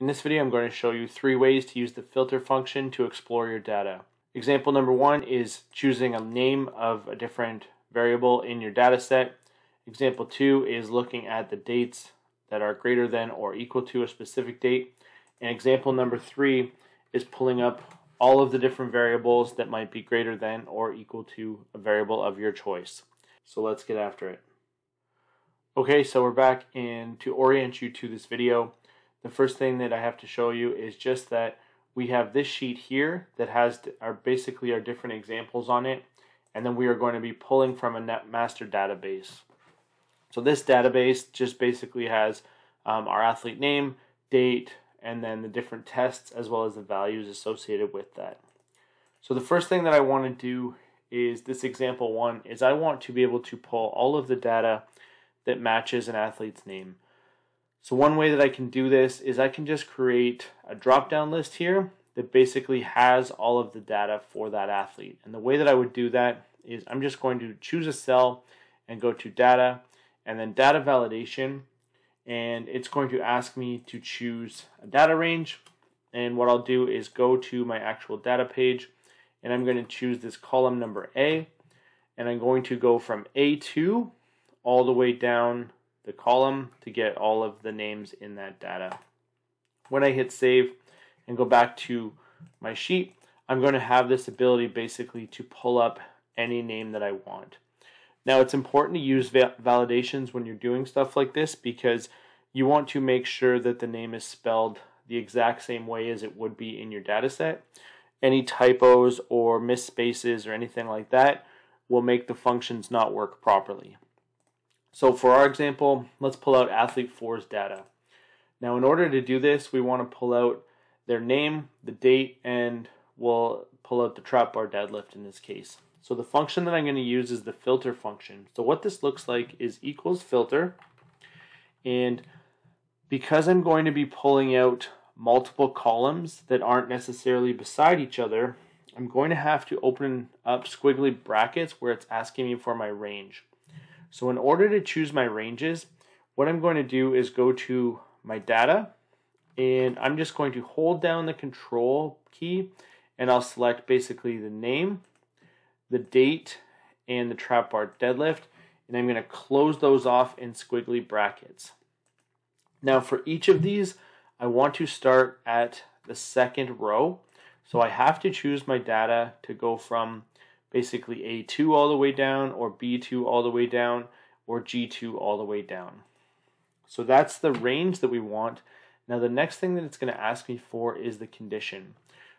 In this video, I'm going to show you 3 ways to use the filter function to explore your data. Example number 1 is choosing a name of a different variable in your data set. Example 2 is looking at the dates that are greater than or equal to a specific date. And example number 3 is pulling up all of the different variables that might be greater than or equal to a variable of your choice. So let's get after it. Okay, so we're back, and to orient you to this video, the first thing that I have to show you is just that we have this sheet here that has basically our different examples on it, and then we are going to be pulling from a NetMaster database. So this database just basically has our athlete name, date, and then the different tests as well as the values associated with that. So the first thing that I want to do is this example one is I want to be able to pull all of the data that matches an athlete's name. So one way that I can do this is I can just create a drop-down list here that basically has all of the data for that athlete. And the way that I would do that is I'm just going to choose a cell and go to data and then data validation, and it's going to ask me to choose a data range. And what I'll do is go to my actual data page, and I'm going to choose this column number A, and I'm going to go from A2 all the way down the column to get all of the names in that data. When I hit save and go back to my sheet, I'm going to have this ability basically to pull up any name that I want. Now, it's important to use validations when you're doing stuff like this because you want to make sure that the name is spelled the exact same way as it would be in your data set. Any typos or misspaces or anything like that will make the functions not work properly. So for our example, let's pull out athlete 4's data. Now, in order to do this, we want to pull out their name, the date, and we'll pull out the trap bar deadlift in this case. So the function that I'm going to use is the filter function. So what this looks like is equals filter, and because I'm going to be pulling out multiple columns that aren't necessarily beside each other, I'm going to have to open up squiggly brackets where it's asking me for my range. So in order to choose my ranges, what I'm going to do is go to my data, and I'm just going to hold down the control key, and I'll select basically the name, the date, and the trap bar deadlift, and I'm going to close those off in squiggly brackets. Now for each of these, I want to start at the second row, so I have to choose my data to go from basically A2 all the way down, or B2 all the way down, or G2 all the way down. So that's the range that we want. Now the next thing that it's going to ask me for is the condition.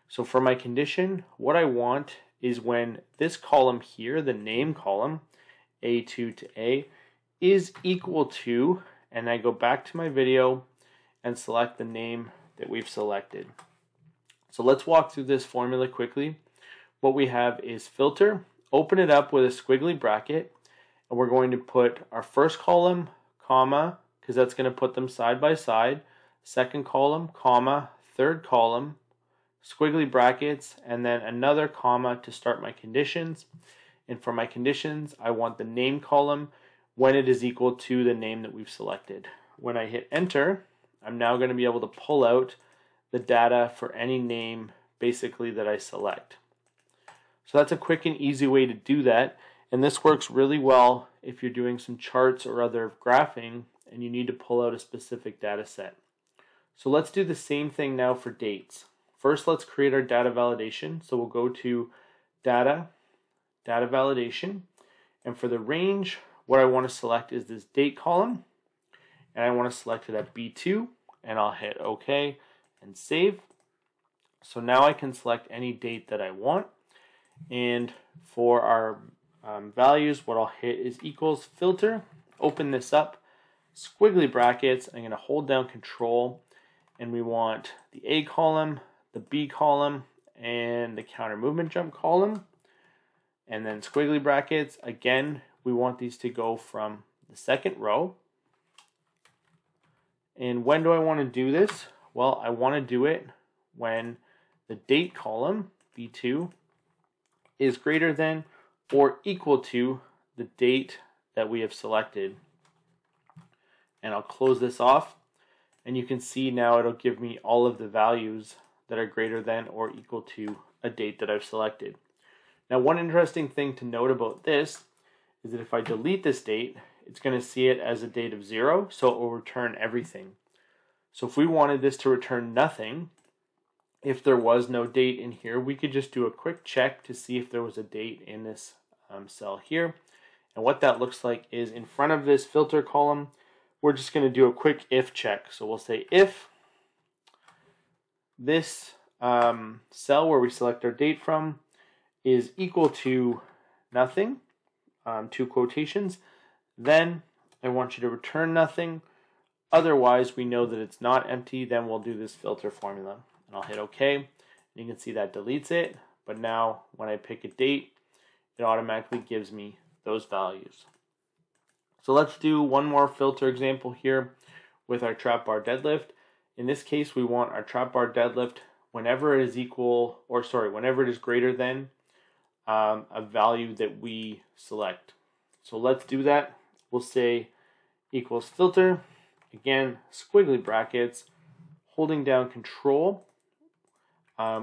So for my condition, what I want is when this column here, the name column, A2 to A, is equal to, and I go back to my video and select the name that we've selected. So let's walk through this formula quickly. What we have is filter, open it up with a squiggly bracket, and we're going to put our first column, comma, because that's going to put them side by side, second column, comma, third column, squiggly brackets, and then another comma to start my conditions. And for my conditions, I want the name column when it is equal to the name that we've selected. When I hit enter, I'm now going to be able to pull out the data for any name basically that I select. So that's a quick and easy way to do that, and this works really well if you're doing some charts or other graphing and you need to pull out a specific data set. So let's do the same thing now for dates. First, let's create our data validation. So we'll go to data, data validation, and for the range, what I want to select is this date column, and I want to select it at B2, and I'll hit OK and save. So now I can select any date that I want. And for our values, what I'll hit is equals filter, open this up, squiggly brackets, I'm going to hold down control, and we want the A column, the B column, and the counter movement jump column, and then squiggly brackets. Again, we want these to go from the second row. And when do I want to do this? Well, I want to do it when the date column, B2, is greater than or equal to the date that we have selected. And I'll close this off, And you can see now it'll give me all of the values that are greater than or equal to a date that I've selected. Now, one interesting thing to note about this is that if I delete this date, it's going to see it as a date of 0, so it will return everything. So if we wanted this to return nothing, if there was no date in here, we could just do a quick check to see if there was a date in this cell here. And what that looks like is in front of this filter column, we're just going to do a quick if check. So we'll say if this cell where we select our date from is equal to nothing, two quotations, then I want you to return nothing. Otherwise, we know that it's not empty, then we'll do this filter formula. And I'll hit OK. And you can see that deletes it. But now when I pick a date, it automatically gives me those values. So let's do one more filter example here with our trap bar deadlift. In this case, we want our trap bar deadlift whenever it is greater than a value that we select. So let's do that. We'll say equals filter, again, squiggly brackets, holding down control.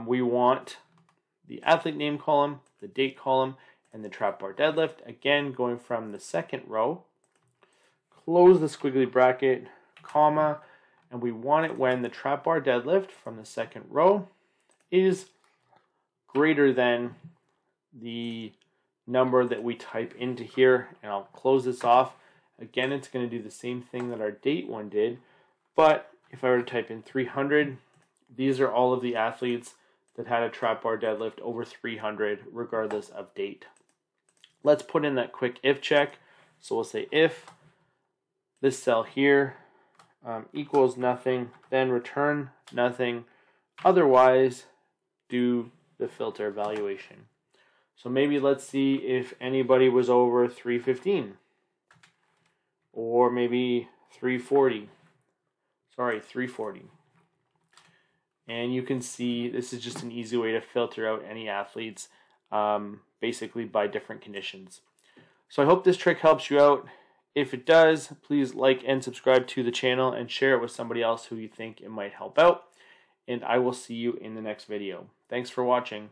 We want the athlete name column, the date column, and the trap bar deadlift. Again, going from the second row, close the squiggly bracket, comma, and we want it when the trap bar deadlift from the second row is greater than the number that we type into here. And I'll close this off. Again, it's going to do the same thing that our date one did, but if I were to type in 300, these are all of the athletes that had a trap bar deadlift over 300 regardless of date. Let's put in that quick if check. So we'll say if this cell here equals nothing, then return nothing, otherwise do the filter evaluation. So maybe let's see if anybody was over 315 or maybe 340. Sorry, 340. And you can see this is just an easy way to filter out any athletes basically by different conditions. So I hope this trick helps you out. If it does, please like and subscribe to the channel and share it with somebody else who you think it might help out. And I will see you in the next video. Thanks for watching.